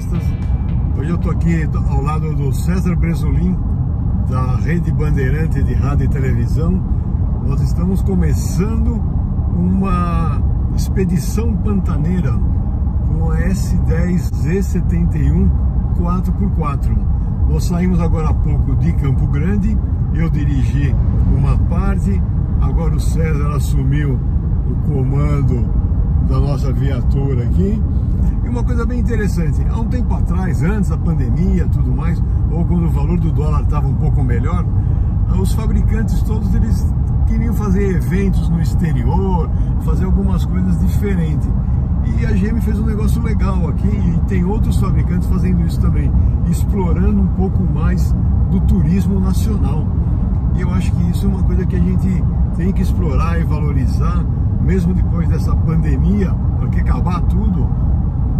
cineastas. Hoje eu estou aqui ao lado do César Brezolin, da Rede Bandeirante de Rádio e Televisão. Nós estamos começando uma expedição pantaneira com a S10 Z71 4x4. Nós saímos agora há pouco de Campo Grande, eu dirigi uma parte, agora o César assumiu o comando da nossa viatura aqui. E uma coisa bem interessante, há um tempo atrás, antes da pandemia e tudo mais, ou quando o valor do dólar estava um pouco melhor, os fabricantes todos eles queriam fazer eventos no exterior, fazer algumas coisas diferentes. E a GM fez um negócio legal aqui, e tem outros fabricantes fazendo isso também, explorando um pouco mais do turismo nacional. E eu acho que isso é uma coisa que a gente tem que explorar e valorizar, mesmo depois dessa pandemia, porque acabar tudo,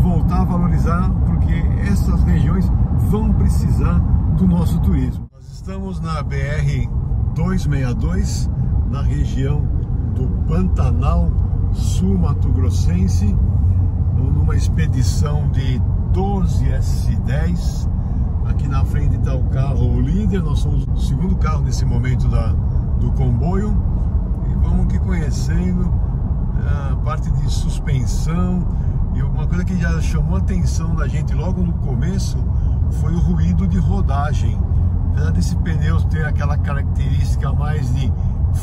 voltar a valorizar, porque essas regiões vão precisar do nosso turismo. Nós estamos na BR-262, na região do Pantanal Sul-Mato Grossense, numa expedição de 12 S10. Aqui na frente está o carro líder, nós somos o segundo carro nesse momento do comboio. E vamos aqui conhecendo a parte de suspensão. E uma coisa que já chamou a atenção da gente logo no começo foi o ruído de rodagem. Apesar desse pneu ter aquela característica mais de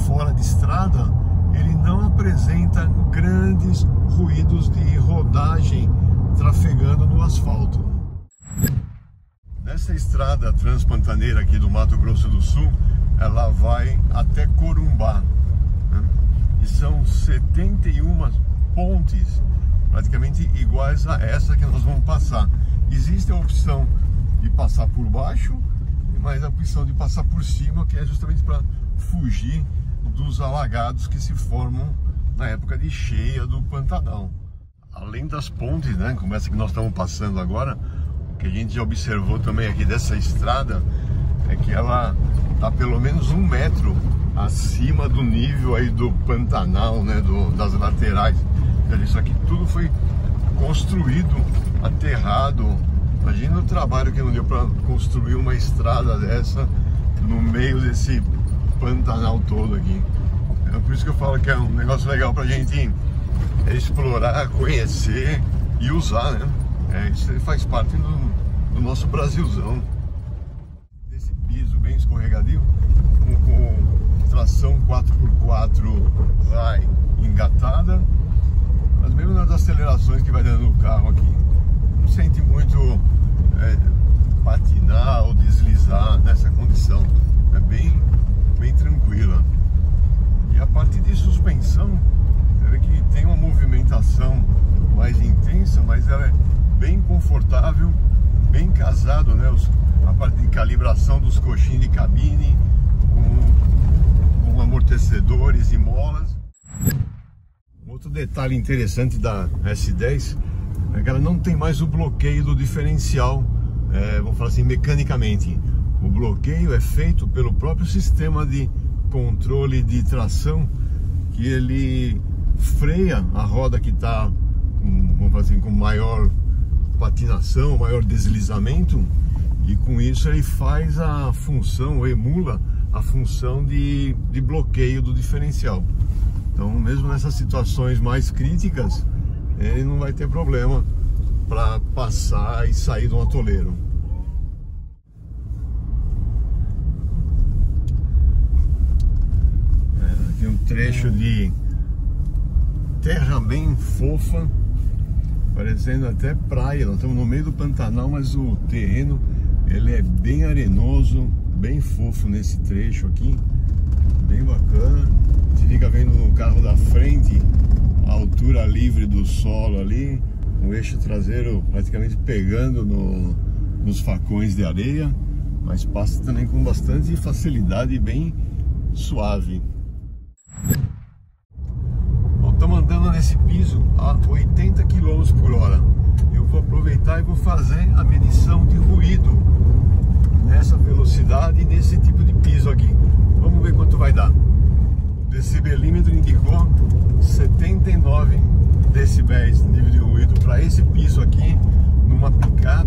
fora de estrada, ele não apresenta grandes ruídos de rodagem trafegando no asfalto. Nessa estrada transpantaneira aqui do Mato Grosso do Sul, ela vai até Corumbá, né? E são 71 pontes praticamente iguais a essa que nós vamos passar. Existe a opção de passar por baixo, mas a opção de passar por cima, que é justamente para fugir dos alagados que se formam na época de cheia do Pantanal. Além das pontes, né, como essa que nós estamos passando agora, o que a gente já observou também aqui dessa estrada é que ela está pelo menos 1 metro acima do nível aí do Pantanal, né, das laterais. Isso aqui tudo foi construído, aterrado. Imagina o trabalho que não deu para construir uma estrada dessa no meio desse Pantanal todo aqui. É por isso que eu falo que é um negócio legal pra gente explorar, conhecer e usar, né? Isso faz parte do nosso Brasilzão. Esse piso bem escorregadio, com tração 4x4 High engatada, mas mesmo nas acelerações que vai dando o carro aqui, não sente muito patinar ou deslizar nessa condição. É bem tranquila. E a parte de suspensão, você vê que tem uma movimentação mais intensa, mas ela é bem confortável, bem casado, né? A parte de calibração dos coxins de cabine com amortecedores e molas. Outro detalhe interessante da S10 é que ela não tem mais o bloqueio do diferencial, vamos falar assim, mecanicamente. O bloqueio é feito pelo próprio sistema de controle de tração, que ele freia a roda que está, vamos falar assim, com maior patinação, maior deslizamento, e com isso ele faz a função, ou emula a função de bloqueio do diferencial. Então, mesmo nessas situações mais críticas, ele não vai ter problema para passar e sair de um atoleiro. Aqui um trecho de terra bem fofa, parecendo até praia. Nós estamos no meio do Pantanal, mas o terreno ele é bem arenoso, bem fofo nesse trecho aqui, bem bacana. A gente fica vendo no carro da frente a altura livre do solo ali, o eixo traseiro praticamente pegando nos facões de areia, mas passa também com bastante facilidade e bem suave. Bom, estamos andando nesse piso a 80 km/h. Eu vou aproveitar e vou fazer a medição de ruído nessa velocidade e nesse tipo de piso aqui. Vamos ver quanto vai dar. O decibelímetro indicou 79 decibéis de nível de ruído para esse piso aqui, numa picape.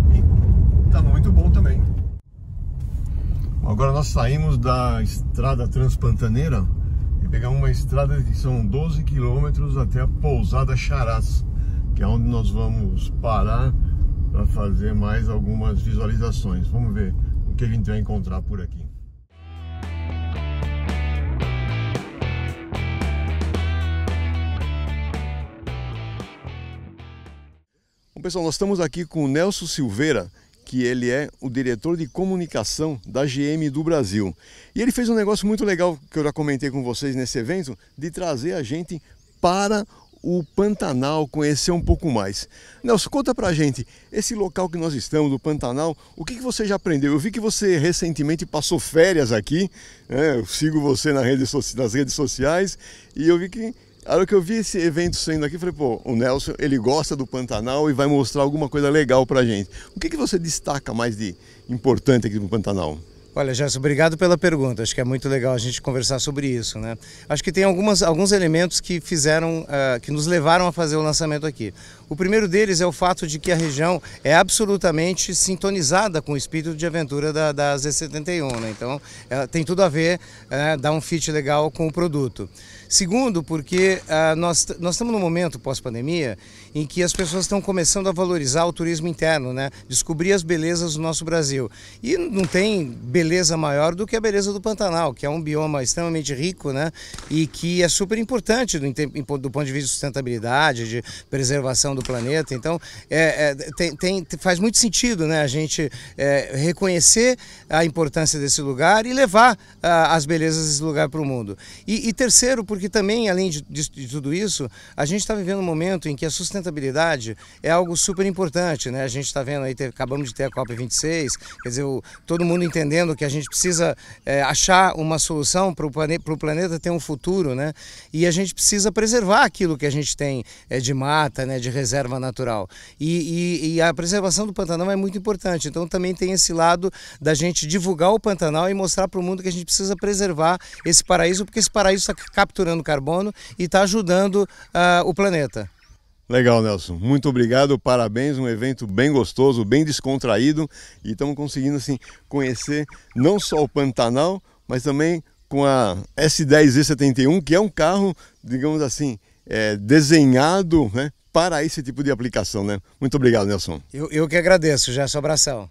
Agora nós saímos da estrada Transpantaneira e pegamos uma estrada que são 12 quilômetros até a pousada Charás, que é onde nós vamos parar para fazer mais algumas visualizações. Vamos ver o que a gente vai encontrar por aqui. Bom, pessoal, nós estamos aqui com o Nelson Silveira, que ele é o diretor de comunicação da GM do Brasil. E ele fez um negócio muito legal, que eu já comentei com vocês nesse evento, de trazer a gente para o Pantanal, conhecer um pouco mais. Nelson, conta pra gente, esse local que nós estamos, do Pantanal, o que você já aprendeu? Eu vi que você recentemente passou férias aqui, né? Eu sigo você nas redes sociais, e eu vi que, a hora que eu vi esse evento saindo aqui, eu falei, pô, o Nelson, ele gosta do Pantanal e vai mostrar alguma coisa legal pra gente. O que você destaca mais de importante aqui no Pantanal? Olha, Gerson, obrigado pela pergunta. Acho que é muito legal a gente conversar sobre isso, né? Acho que tem alguns elementos que fizeram, que nos levaram a fazer o lançamento aqui. O primeiro deles é o fato de que a região é absolutamente sintonizada com o espírito de aventura da Z71, né? Então, tem tudo a ver, dá um fit legal com o produto. Segundo, porque nós estamos num momento pós-pandemia em que as pessoas estão começando a valorizar o turismo interno, né? Descobrir as belezas do nosso Brasil. E não tem beleza maior do que a beleza do Pantanal, que é um bioma extremamente rico, né? E que é super importante do ponto de vista de sustentabilidade, de preservação do planeta. Então, faz muito sentido, né, a gente reconhecer a importância desse lugar e levar as belezas desse lugar para o mundo. E terceiro, porque também, além de tudo isso, a gente está vivendo um momento em que a sustentabilidade é algo super importante, né? A gente está vendo aí, acabamos de ter a COP26, quer dizer, todo mundo entendendo que a gente precisa achar uma solução para o planeta ter um futuro, né? E a gente precisa preservar aquilo que a gente tem de mata, né? De reserva natural. E a preservação do Pantanal é muito importante. Então também tem esse lado da gente divulgar o Pantanal e mostrar para o mundo que a gente precisa preservar esse paraíso, porque esse paraíso está capturando carbono e está ajudando o planeta. Legal, Nelson. Muito obrigado, parabéns, um evento bem gostoso, bem descontraído, e estamos conseguindo assim conhecer não só o Pantanal, mas também com a S10 Z71, que é um carro, digamos assim, desenhado, né, para esse tipo de aplicação, né? Muito obrigado, Nelson. Eu que agradeço, já, seu abração.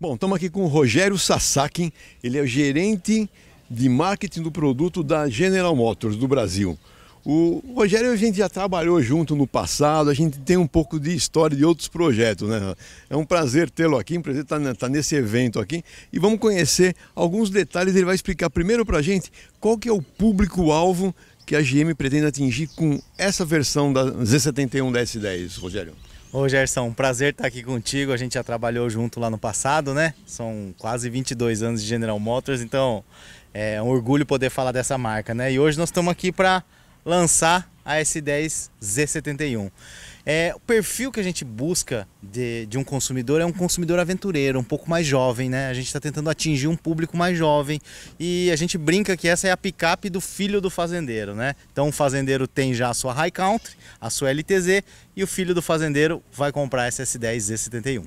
Bom, estamos aqui com o Rogério Sasaki, ele é o gerente de marketing do produto da General Motors do Brasil. O Rogério, a gente já trabalhou junto no passado, a gente tem um pouco de história de outros projetos, né? É um prazer tê-lo aqui, um prazer estar nesse evento aqui, e vamos conhecer alguns detalhes. Ele vai explicar primeiro para a gente qual que é o público-alvo que a GM pretende atingir com essa versão da Z71 da S10, Rogério. Ô Gerson, um prazer estar aqui contigo, a gente já trabalhou junto lá no passado, né? São quase 22 anos de General Motors, então é um orgulho poder falar dessa marca, né? E hoje nós estamos aqui para lançar a S10 Z71. O perfil que a gente busca de um consumidor é um consumidor aventureiro, um pouco mais jovem, né? A gente está tentando atingir um público mais jovem e a gente brinca que essa é a picape do filho do fazendeiro, né? Então o fazendeiro tem já a sua High Country, a sua LTZ, e o filho do fazendeiro vai comprar essa S10 Z71.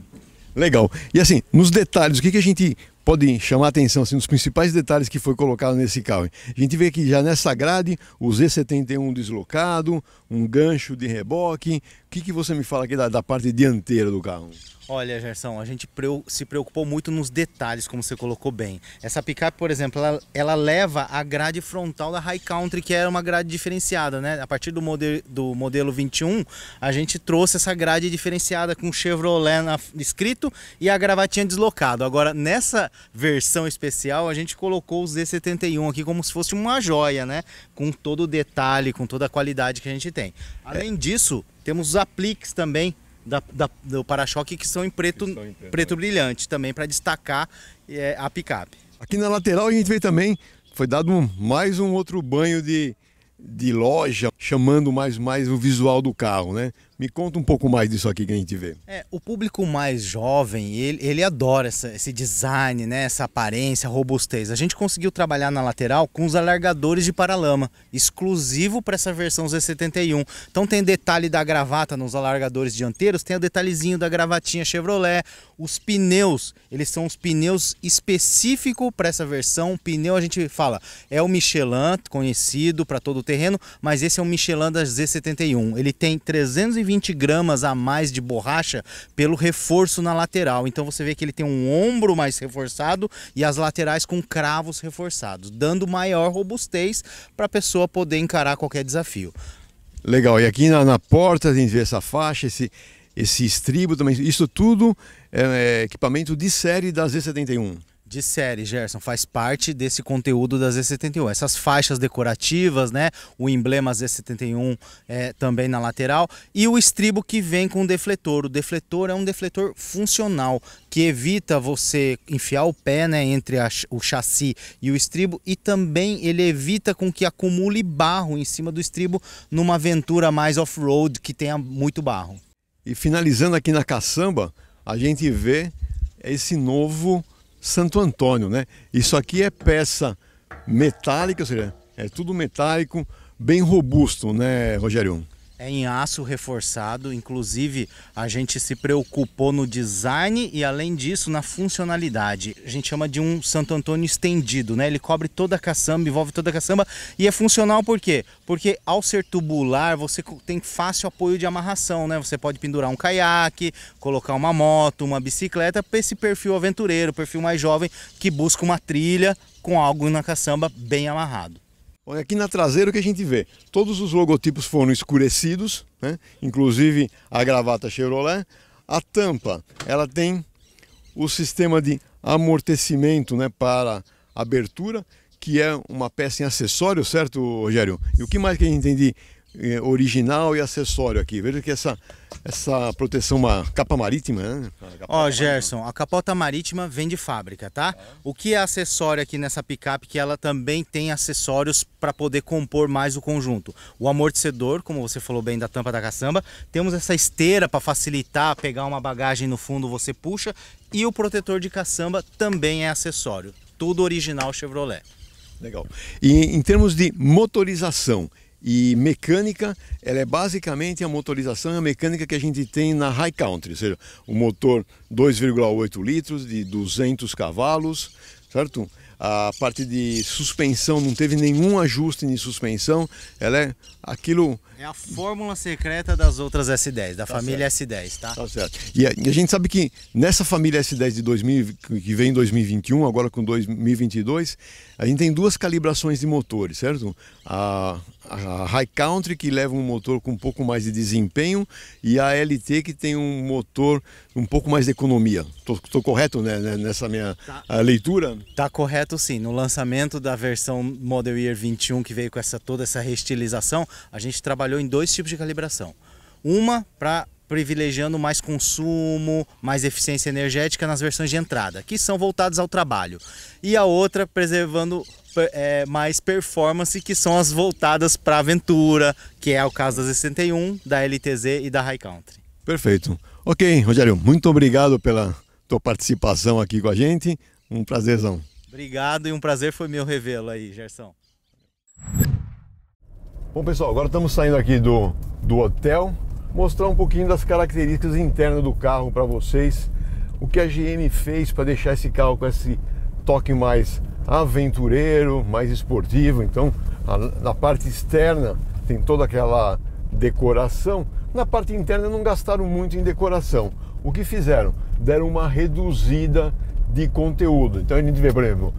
Legal. E assim, nos detalhes, o que a gente pode chamar a atenção, assim, nos principais detalhes que foi colocado nesse carro? A gente vê que já nessa grade, o Z71 deslocado, um gancho de reboque. O que você me fala aqui da parte dianteira do carro? Olha, Gerson, a gente se preocupou muito nos detalhes, como você colocou bem. Essa picape, por exemplo, ela leva a grade frontal da High Country, que era uma grade diferenciada, né? A partir do modelo 21, a gente trouxe essa grade diferenciada com Chevrolet escrito e a gravatinha deslocado. Agora, nessa versão especial, a gente colocou o Z71 aqui como se fosse uma joia, né? Com todo o detalhe, com toda a qualidade que a gente tem. Além disso, temos os apliques também do para-choque, que são em preto brilhante também, para destacar a picape. Aqui na lateral a gente vê também, foi dado mais um outro banho de loja. chamando mais o visual do carro, né? Me conta um pouco mais disso aqui que a gente vê. É, o público mais jovem, ele adora esse design, né? Essa aparência, robustez. A gente conseguiu trabalhar na lateral com os alargadores de paralama, exclusivo para essa versão Z71. Então tem detalhe da gravata nos alargadores dianteiros, tem o detalhezinho da gravatinha Chevrolet. Os pneus, eles são os pneus específicos para essa versão. O pneu, a gente fala, é o Michelin, conhecido para todo o terreno, mas esse é um Michelin da Z71. Ele tem 320 gramas a mais de borracha pelo reforço na lateral. Então você vê que ele tem um ombro mais reforçado e as laterais com cravos reforçados, dando maior robustez para a pessoa poder encarar qualquer desafio. Legal. E aqui na porta a gente vê essa faixa, esse estribo também. Isso tudo é equipamento de série da Z71. De série, Gerson, faz parte desse conteúdo da Z71. Essas faixas decorativas, né? O emblema Z71 também na lateral. E o estribo que vem com o defletor. O defletor é um defletor funcional, que evita você enfiar o pé, né, entre o chassi e o estribo. E também ele evita com que acumule barro em cima do estribo numa aventura mais off-road, que tenha muito barro. E finalizando aqui na caçamba, a gente vê esse novo Santo Antônio, né? Isso aqui é peça metálica, ou seja, é tudo metálico, bem robusto, né, Rogério? É em aço reforçado, inclusive a gente se preocupou no design e além disso na funcionalidade. A gente chama de um Santo Antônio estendido, né? Ele cobre toda a caçamba, envolve toda a caçamba e é funcional por quê? Porque ao ser tubular você tem fácil apoio de amarração, né? Você pode pendurar um caiaque, colocar uma moto, uma bicicleta para esse perfil aventureiro, perfil mais jovem que busca uma trilha com algo na caçamba bem amarrado. Olha, aqui na traseira o que a gente vê, todos os logotipos foram escurecidos, né? Inclusive a gravata Chevrolet. A tampa, ela tem o sistema de amortecimento, né, para abertura, que é uma peça em acessório, certo, Rogério? E o que mais que a gente tem de original e acessório aqui? Veja que essa proteção, uma capa marítima, né? Ó, Gerson, a capota marítima vem de fábrica, tá? É. O que é acessório aqui nessa picape, que ela também tem acessórios para poder compor mais o conjunto. O amortecedor, como você falou bem, da tampa da caçamba. Temos essa esteira para facilitar, pegar uma bagagem no fundo, você puxa. E o protetor de caçamba também é acessório. Tudo original Chevrolet. Legal. E em termos de motorização e mecânica, ela é basicamente a motorização e a mecânica que a gente tem na High Country, ou seja, o motor 2,8 litros de 200 cavalos, certo? A parte de suspensão, não teve nenhum ajuste de suspensão, ela é aquilo... É a fórmula secreta das outras S10, da família S10, tá? Tá certo. E a gente sabe que nessa família S10 de 2000, que vem em 2021, agora com 2022, a gente tem duas calibrações de motores, certo? A High Country, que leva um motor com um pouco mais de desempenho, e a LT, que tem um motor um pouco mais de economia. Tô correto, né, nessa minha leitura? Tá correto, sim. No lançamento da versão Model Year 21, que veio com toda essa reestilização, a gente trabalhou em dois tipos de calibração. Uma para privilegiando mais consumo, mais eficiência energética nas versões de entrada, que são voltadas ao trabalho. E a outra preservando mais performance, que são as voltadas para aventura, que é o caso da Z71, da LTZ e da High Country. Perfeito. Ok, Rogério, muito obrigado pela tua participação aqui com a gente. Um prazerzão. Obrigado, e um prazer foi meu revê-lo aí, Gerson. Bom, pessoal, agora estamos saindo aqui do hotel, mostrar um pouquinho das características internas do carro para vocês, o que a GM fez para deixar esse carro com esse toque mais aventureiro, mais esportivo. Então, na parte externa tem toda aquela decoração, na parte interna não gastaram muito em decoração. O que fizeram? Deram uma reduzida de conteúdo. Então a gente vê, por exemplo,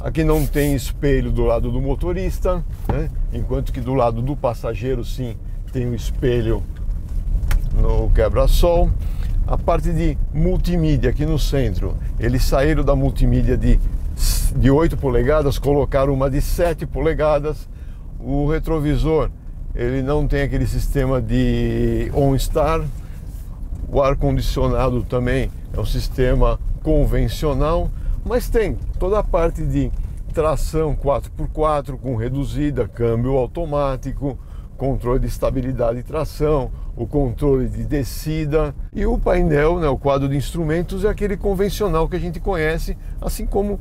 aqui não tem espelho do lado do motorista, né? Enquanto que do lado do passageiro sim tem um espelho no quebra-sol. A parte de multimídia aqui no centro, eles saíram da multimídia de 8 polegadas, colocaram uma de 7 polegadas. O retrovisor, ele não tem aquele sistema de OnStar. O ar-condicionado também é um sistema convencional, mas tem toda a parte de tração 4x4 com reduzida, câmbio automático, controle de estabilidade e tração, o controle de descida e o painel, né, o quadro de instrumentos é aquele convencional que a gente conhece, assim como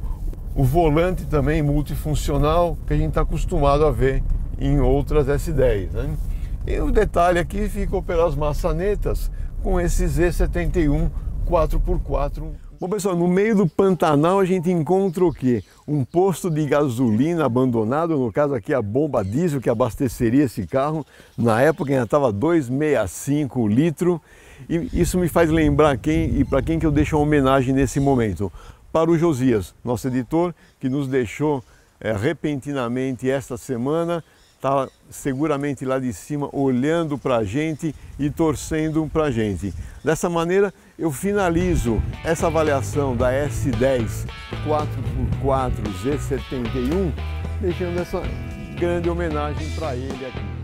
o volante também multifuncional que a gente está acostumado a ver em outras S10, né? E o detalhe aqui ficou pelas maçanetas com esse Z71 4x4. Bom pessoal, no meio do Pantanal a gente encontra o quê? Um posto de gasolina abandonado, no caso aqui a bomba diesel que abasteceria esse carro. Na época ainda estava 2,65 o litro. E isso me faz lembrar quem e para quem que eu deixo uma homenagem nesse momento. Para o Josias, nosso editor, que nos deixou repentinamente esta semana. Está seguramente lá de cima olhando para a gente e torcendo para a gente. Dessa maneira eu finalizo essa avaliação da S10 4x4 Z71, deixando essa grande homenagem para ele aqui.